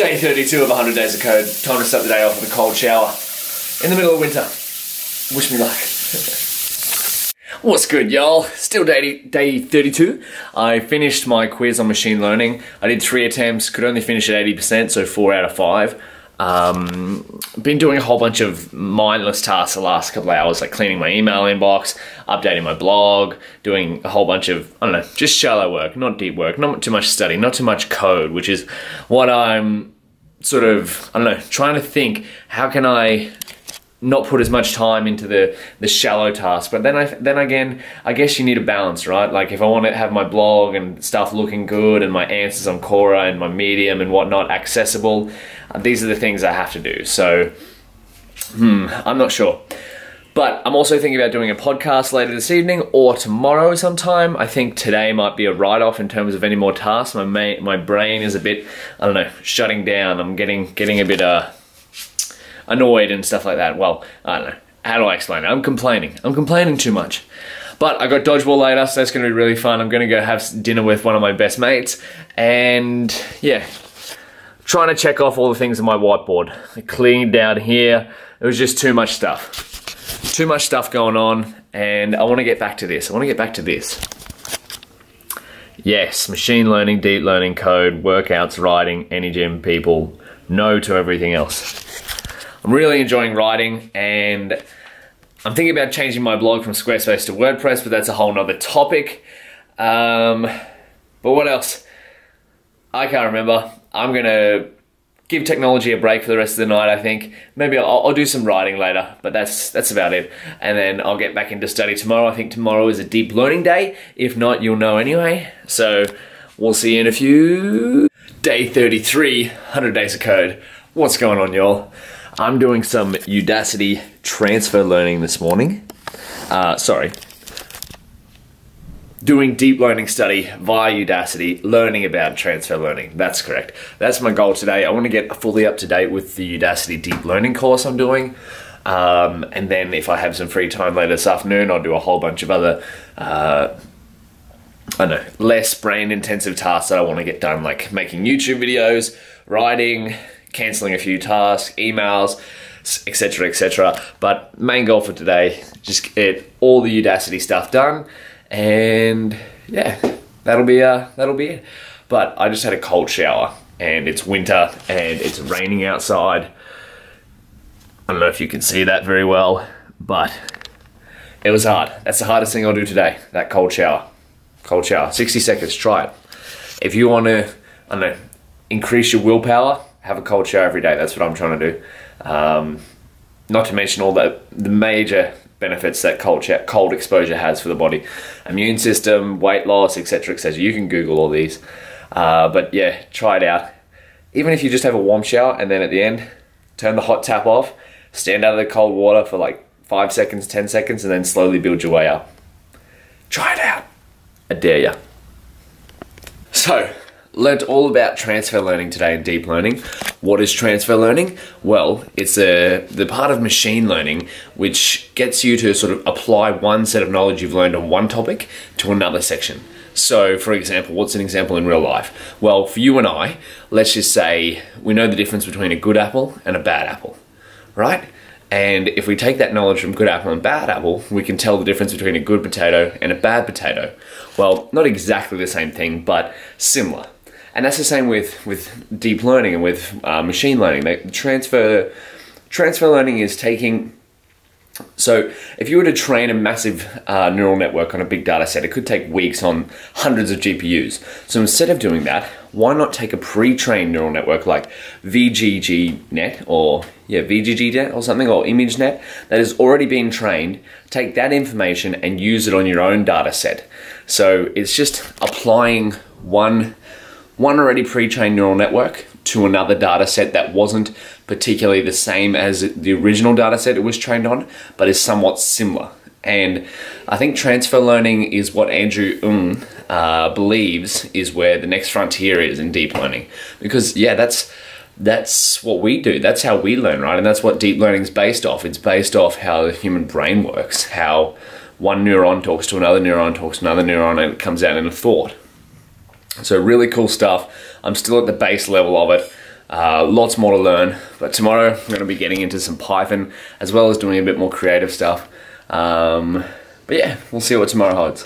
Day 32 of 100 Days of Code. Time to start the day off with a cold shower. In the middle of winter. Wish me luck. What's good, y'all? Still day 32. I finished my quiz on machine learning. I did 3 attempts, could only finish at 80%, so 4 out of 5. Been doing a whole bunch of mindless tasks the last couple of hours, like cleaning my email inbox, updating my blog, doing a whole bunch of, I don't know, just shallow work, not deep work, not too much study, not too much code, which is what I'm sort of, I don't know, trying to think, how can I not put as much time into the shallow task? But then again, I guess you need a balance, right? Like if I want to have my blog and stuff looking good and my answers on Quora and my Medium and whatnot accessible, these are the things I have to do. So, I'm not sure. But I'm also thinking about doing a podcast later this evening or tomorrow sometime. I think today might be a write-off in terms of any more tasks. My brain is a bit, I don't know, shutting down. I'm getting a bit, annoyed and stuff like that. Well, I don't know. How do I explain it? I'm complaining too much. But I got dodgeball later, so that's going to be really fun. I'm going to go have dinner with one of my best mates. And yeah, trying to check off all the things on my whiteboard. I cleaned down here. It was just too much stuff. Too much stuff going on. And I want to get back to this. Yes, machine learning, deep learning, code, workouts, writing, energy, and people. No to everything else. I'm really enjoying writing, and I'm thinking about changing my blog from Squarespace to WordPress, but that's a whole nother topic. But what else? I can't remember. I'm gonna give technology a break for the rest of the night, I think. Maybe I'll do some writing later, but that's about it. And then I'll get back into study tomorrow. I think tomorrow is a deep learning day. If not, you'll know anyway. So we'll see you in a few. Day 33, 100 Days of Code. What's going on, y'all? I'm doing some Udacity transfer learning this morning. Doing deep learning study via Udacity, learning about transfer learning. That's correct. That's my goal today. I want to get fully up to date with the Udacity deep learning course I'm doing. And then if I have some free time later this afternoon, I'll do a whole bunch of other, I don't know, less brain intensive tasks that I want to get done, like making YouTube videos, writing, cancelling a few tasks, emails, etc, etc. But main goal for today, just get all the Udacity stuff done, and yeah, that'll be it. But I just had a cold shower, and it's winter, and it's raining outside. I don't know if you can see that very well, but it was hard. That's the hardest thing I'll do today, that cold shower. 60 seconds, try it. If you want to, I don't know, increase your willpower, have a cold shower every day. That's what I'm trying to do. Not to mention all the major benefits that cold exposure has for the body. Immune system, weight loss, etc, etc. You can Google all these. But yeah, try it out. Even if you just have a warm shower and then at the end, turn the hot tap off, stand out of the cold water for like 5 seconds, 10 seconds, and then slowly build your way up. Try it out. I dare ya. So, learned all about transfer learning today and deep learning. What is transfer learning? Well, it's the part of machine learning which gets you to sort of apply one set of knowledge you've learned on one topic to another section. So, for example, what's an example in real life? Well, for you and I, let's just say we know the difference between a good apple and a bad apple, right? And if we take that knowledge from good apple and bad apple, we can tell the difference between a good potato and a bad potato. Well, not exactly the same thing, but similar. And that's the same with deep learning and with machine learning. The transfer learning is taking... So if you were to train a massive neural network on a big data set, it could take weeks on hundreds of GPUs. So instead of doing that, why not take a pre-trained neural network like VGGnet or VGGnet or something, or ImageNet, that has already been trained, take that information and use it on your own data set. So it's just applying one already pre-trained neural network to another data set that wasn't particularly the same as the original data set it was trained on, but is somewhat similar. And I think transfer learning is what Andrew Ng believes is where the next frontier is in deep learning. Because yeah, that's what we do, that's how we learn, right? And that's what deep learning is based off. It's based off how the human brain works, how one neuron talks to another neuron, talks to another neuron, and it comes out in a thought. So really cool stuff. I'm still at the base level of it. Lots more to learn, but tomorrow I'm going to be getting into some Python as well as doing a bit more creative stuff. But yeah, we'll see what tomorrow holds.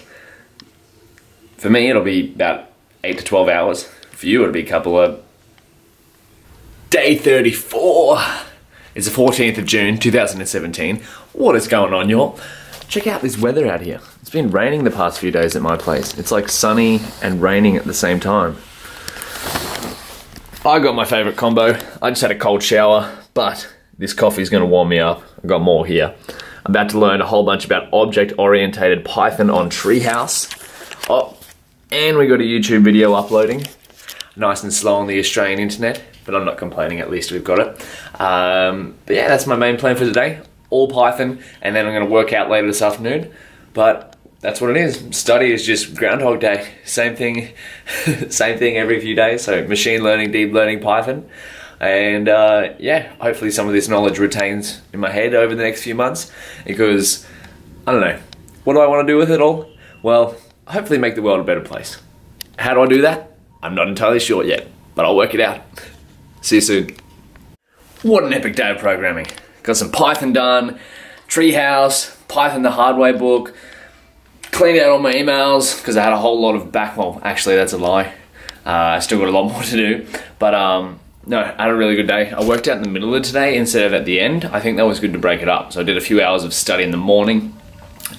For me, it'll be about 8 to 12 hours. For you, it'll be a couple of... Day 34! It's the 14th of June, 2017. What is going on, y'all? Check out this weather out here. It's been raining the past few days at my place. It's like sunny and raining at the same time. I got my favorite combo. I just had a cold shower, but this coffee is going to warm me up. I've got more here. I'm about to learn a whole bunch about object-oriented Python on Treehouse. Oh, and we got a YouTube video uploading. Nice and slow on the Australian internet, but I'm not complaining, at least we've got it. But yeah, that's my main plan for today. All Python, and then I'm going to work out later this afternoon. But that's what it is. Study is just Groundhog Day. Same thing, same thing every few days. So machine learning, deep learning, Python. And yeah, hopefully some of this knowledge retains in my head over the next few months, because, I don't know, what do I want to do with it all? Well, hopefully make the world a better place. How do I do that? I'm not entirely sure yet, but I'll work it out. See you soon. What an epic day of programming. Got some Python done, Treehouse, Python the Hard Way book, cleaned out all my emails, because I had a whole lot of backlog. Actually, that's a lie. I still got a lot more to do, but no, I had a really good day. I worked out in the middle of today instead of at the end. I think that was good to break it up. So I did a few hours of study in the morning,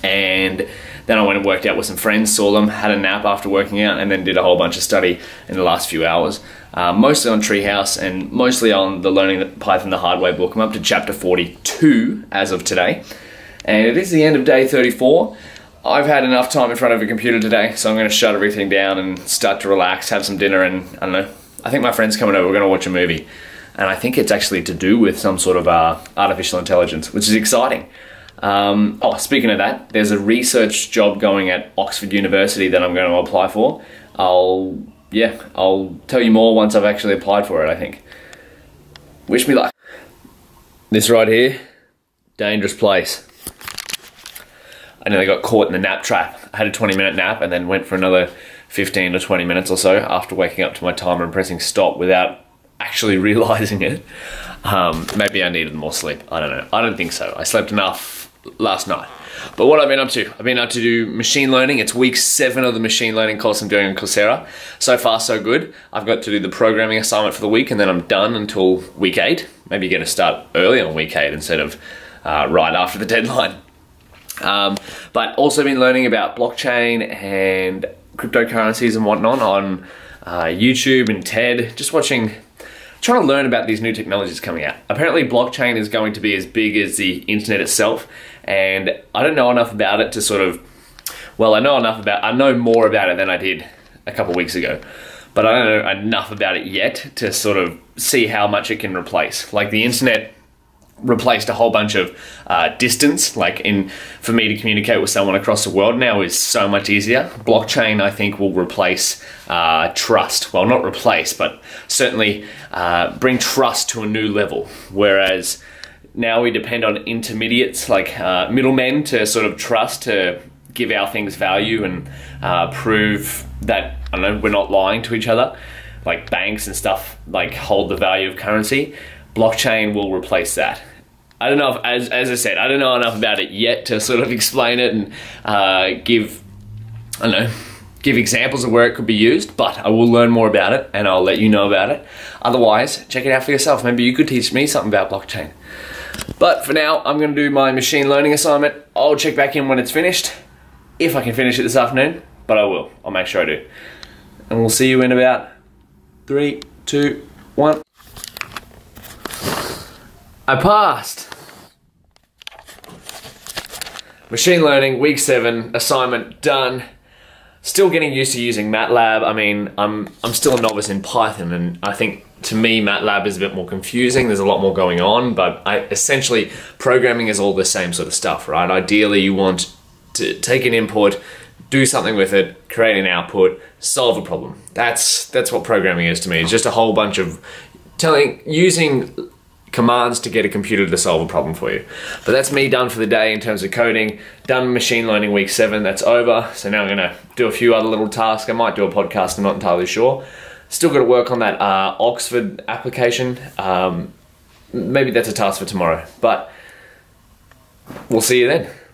and then I went and worked out with some friends, saw them, had a nap after working out, and then did a whole bunch of study in the last few hours. Mostly on Treehouse and mostly on the Learning Python the Hard Way book. I'm up to chapter 42 as of today. And it is the end of day 34. I've had enough time in front of a computer today, so I'm going to shut everything down and start to relax, have some dinner, and I don't know. I think my friend's coming over, we're going to watch a movie. And I think it's actually to do with some sort of artificial intelligence, which is exciting. Oh, speaking of that, there's a research job going at Oxford University that I'm going to apply for. I'll tell you more once I've actually applied for it, I think. Wish me luck. This right here, dangerous place. I nearly got caught in the nap trap. I had a 20-minute nap and then went for another 15 to 20 minutes or so after waking up to my timer and pressing stop without actually realizing it. Maybe I needed more sleep. I don't know. I don't think so. I slept enough last night. But what I've been up to, I've been up to do machine learning. It's week 7 of the machine learning course I'm doing on Coursera. So far, so good. I've got to do the programming assignment for the week, and then I'm done until week 8. Maybe get to start early on week 8 instead of right after the deadline. But also been learning about blockchain and cryptocurrencies and whatnot on YouTube and TED. Just watching, trying to learn about these new technologies coming out. Apparently blockchain is going to be as big as the internet itself, and I don't know enough about it to sort of, well, I know more about it than I did a couple weeks ago, but I don't know enough about it yet to sort of see how much it can replace. Like the internet replaced a whole bunch of distance, like for me to communicate with someone across the world now is so much easier. Blockchain, I think, will replace trust. Well, not replace, but certainly bring trust to a new level. Whereas now we depend on intermediates, like middlemen, to sort of trust, to give our things value and prove that, I don't know, we're not lying to each other. Like banks and stuff, like hold the value of currency. Blockchain will replace that. I don't know if, as I said, I don't know enough about it yet to sort of explain it and give, I don't know, give examples of where it could be used, but I will learn more about it and I'll let you know about it. Otherwise, check it out for yourself. Maybe you could teach me something about blockchain. But for now, I'm gonna do my machine learning assignment. I'll check back in when it's finished, if I can finish it this afternoon, but I will, I'll make sure I do. And we'll see you in about 3, 2, 1. I passed! Machine learning, week 7, assignment done. Still getting used to using MATLAB. I mean, I'm still a novice in Python, and I think to me MATLAB is a bit more confusing. There's a lot more going on, but essentially programming is all the same sort of stuff, right? Ideally you want to take an input, do something with it, create an output, solve a problem. That's what programming is to me. It's just a whole bunch of using commands to get a computer to solve a problem for you. But that's me done for the day in terms of coding. Done machine learning week 7, that's over. So now I'm gonna do a few other little tasks. I might do a podcast, I'm not entirely sure. Still got to work on that Oxford application. Maybe that's a task for tomorrow, but we'll see you then.